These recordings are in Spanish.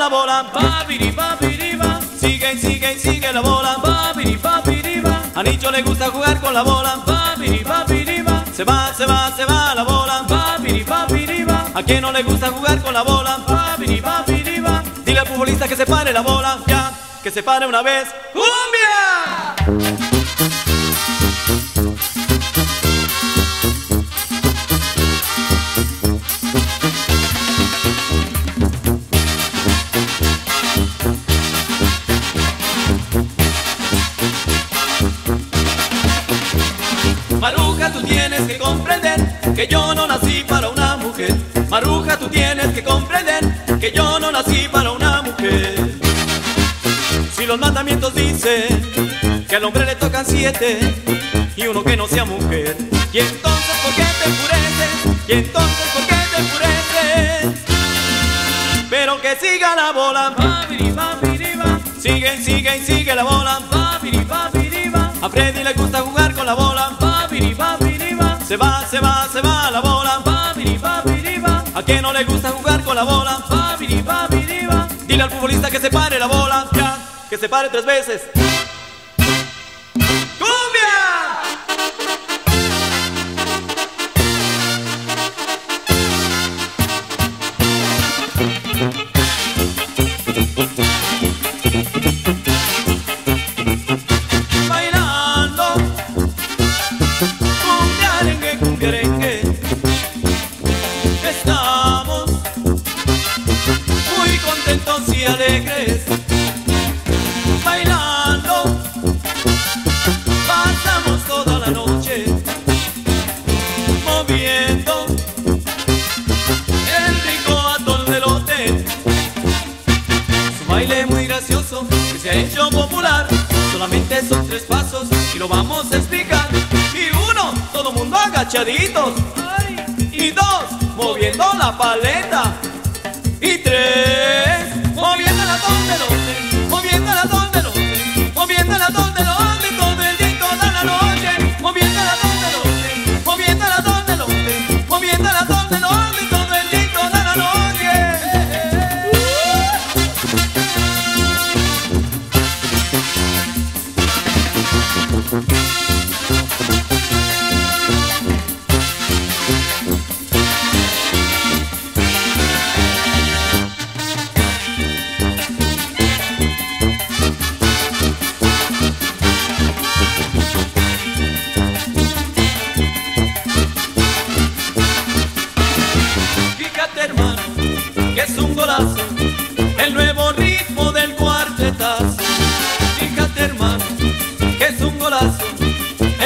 la bola, papiripapiripa. Sigue, sigue, sigue la bola, papiripapiripa. A Nicho le gusta jugar con la bola, papiripapiripa. Se va, se va, se va la bola, papiripapiripa. A quien no le gusta jugar con la bola, papiripapiripa. Dile al futbolista que se pare la bola, ya, que se pare una vez. ¡Cumbia! Maruja, tú tienes que comprender que yo no nací para una mujer. Maruja, tú tienes que comprender que yo no nací para una mujer. Si los mandamientos dicen que al hombre le tocan 7 y uno que no sea mujer, ¿y entonces por qué te enfureces? ¿Y entonces por qué te enfureces? Pero que siga la bola, papiripapiripa. Sigue, sigue y sigue la bola, papiripapiripa. A Freddy le gusta jugar con la bola, papiripapiripa. Se va, se va, se va la bola, papiripapiripa. A quien no le gusta jugar con la bola, papiripapiripa. Dile al futbolista que se pare la bola, ya, que se pare 3 veces. Estamos muy contentos y alegres, bailando pasamos toda la noche, moviendo el rico atol del hotel. Es un baile muy gracioso que se ha hecho popular. Solamente son 3 pasos y lo vamos a explicar. Y 1, todo mundo agachaditos. Y 2, moviendo la paleta. Y 3, moviendo la donde donde, moviendo la donde donde, moviendo la donde donde, todo el día y toda la noche, moviendo la donde donde, moviendo la donde donde, moviendo la donde donde, todo el día y toda la noche. Es un golazo, el nuevo ritmo del cuartetazo. Fíjate hermano, que es un golazo,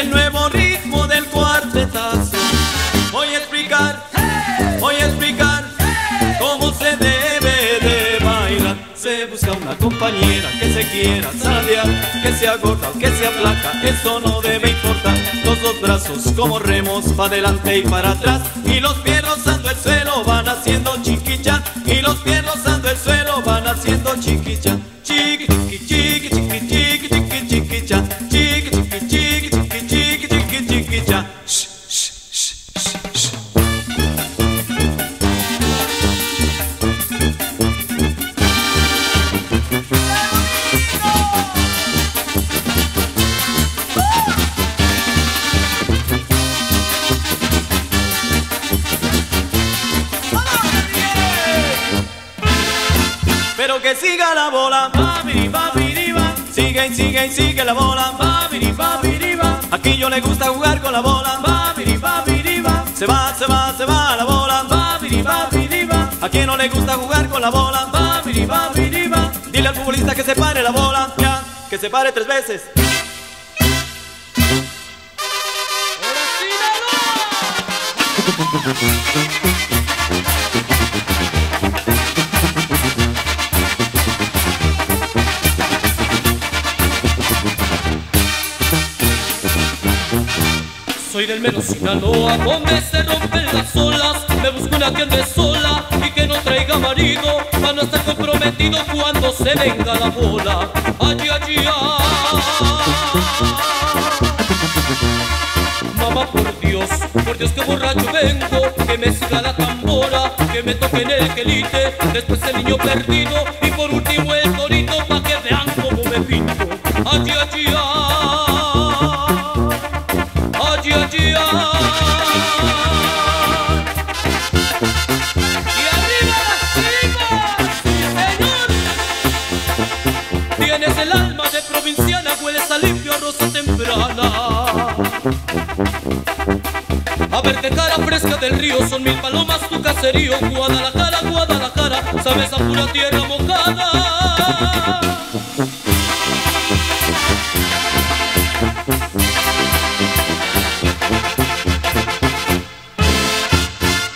el nuevo ritmo del cuartetazo. Voy a explicar cómo se debe de bailar. Se busca una compañera que se quiera salir, que sea gorda o que sea flaca, eso no debe importar. Los 2 brazos como remos, para adelante y para atrás, y los pies rozando el suelo van haciendo chiquicha, y los pies rozando el suelo van haciendo chiquicha, chiqui chiqui chiqui chiqui chiqui chiqui chiquicha, chiqui chiqui chiqui chiqui chiqui chiqui chiquicha. Pero que siga la bola, papiripapiripa. Sigue y sigue y sigue la bola, papiripapiripa. A Quillo le gusta jugar con la bola, papiripapiripa. Se va, se va, se va la bola, papiripapiripa. A quien no le gusta jugar con la bola, papiripapiripa. Dile al futbolista que se pare la bola, ya, que se pare 3 veces. ¡Ahora sí! Soy del mero Sinaloa, donde se rompen las olas. Me busco una que ande sola y que no traiga marido, para no estar comprometido cuando se venga la bola. Allí, allí, ay. Mamá, por Dios, que borracho vengo, que me siga la tambora. ahora que me toquen el quelite, después el niño perdido y por último el torito, pa' que vean cómo me pinto. Allí, allí, allí, allí, y arriba las chicas, señores. Tienes el alma de provinciana, hueles a limpio a rosa temprana. A verte cara fresca del río, son mil palomas tu caserío. Guadalajara, Guadalajara, sabes a pura tierra mojada.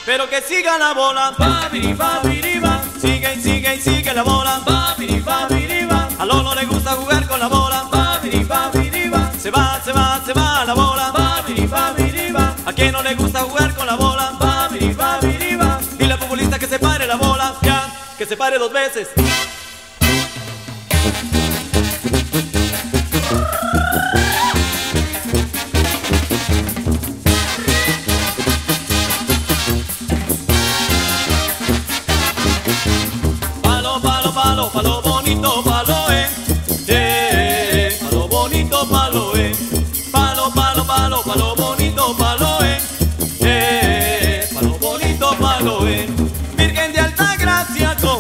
Pero que siga la bola, babiri, babiri, va. Sigue y sigue y sigue la bola, babiri, babiri, va. A Lolo le gusta jugar con la bola, babiri, babiri, va. Se va, se va, se va la bola, babiri, babiri. A quien no le gusta jugar con la bola, va, viri, va, viri, va. Dile al futbolista que se pare la bola, ya, que se pare dos veces. Palo, palo, palo, palo bonito, palo, palo bonito, palo, palo, palo, palo, palo bonito, palo.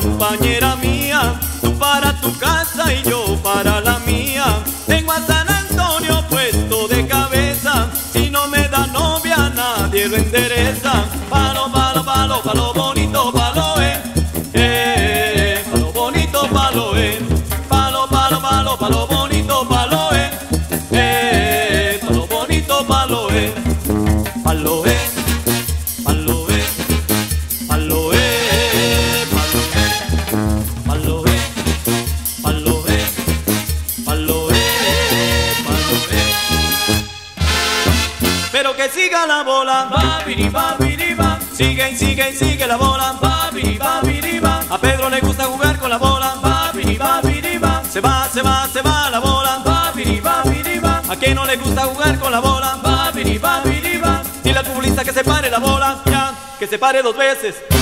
Compañera mía, tú para tu casa y yo para la mía. Tengo a San Antonio puesto de cabeza, si no me da novia nadie lo endereza. Palo, palo, palo, palo bonito, palo, palo bonito, palo, palo, palo, palo, palo bonito, palo, palo bonito, palo, palo, palo, palo. Pero que siga la bola, va, viri, va, viri, va. Sigue y sigue y sigue la bola, va, viri, va, viri, va. A Pedro le gusta jugar con la bola, va, viri, va, viri, va. Se va, se va, se va la bola, va, viri, va, viri, va. A quien no le gusta jugar con la bola, va, viri, va, viri, va. Dile al futbolista que se pare la bola, ya, que se pare dos veces.